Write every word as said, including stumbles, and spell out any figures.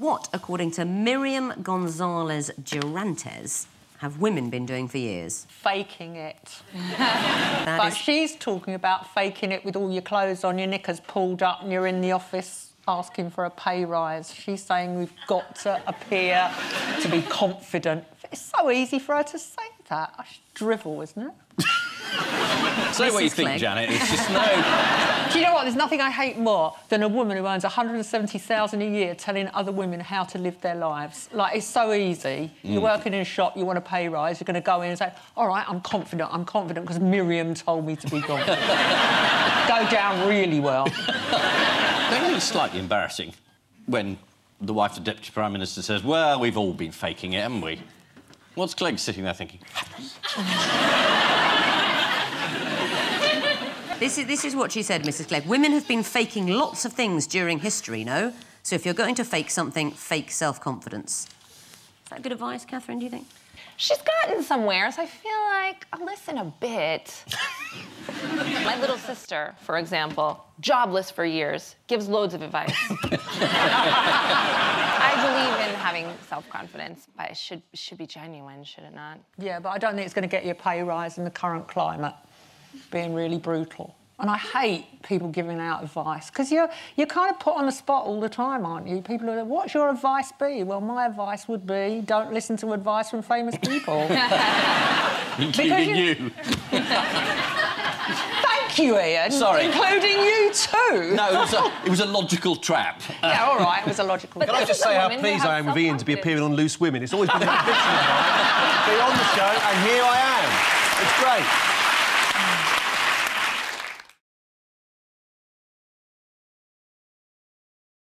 What, according to Miriam Gonzalez Durantez, have women been doing for years? Faking it. But is... she's talking about faking it with all your clothes on, your knickers pulled up and you're in the office asking for a pay rise. She's saying we've got to appear to be confident. It's so easy for her to say that. I should drivel, isn't it? Say what you think, Clegg. Janet. It's just no... Do you know what? There's nothing I hate more than a woman who earns one hundred and seventy thousand a year telling other women how to live their lives. Like, it's so easy. Mm. You're working in a shop, you want a pay rise, you're going to go in and say, all right, I'm confident, I'm confident, because Miriam told me to be confident. Go down really well. That is slightly embarrassing when the wife of the Deputy Prime Minister says, well, we've all been faking it, haven't we? What's Clegg sitting there thinking? This is, this is what she said, Mrs Clegg. Women have been faking lots of things during history, no? So if you're going to fake something, fake self-confidence. Is that good advice, Catherine, do you think? She's gotten somewhere, so I feel like I'll listen a bit. My little sister, for example, jobless for years, gives loads of advice. I believe in having self-confidence, but it should, should be genuine, should it not? Yeah, but I don't think it's going to get you a pay rise in the current climate. Being really brutal. And I hate people giving out advice, because you're, you're kind of put on the spot all the time, aren't you? People are like, what's your advice be? Well, my advice would be don't listen to advice from famous people. Including you. you. Thank you, Ian. Sorry. Including you too. No, it was a, it was a logical trap. Yeah, all right, it was a logical trap. Can I just say how pleased I am with Ian to be appearing on Loose Women? It's always been a bit of a bit on the show, and here I am. It's great.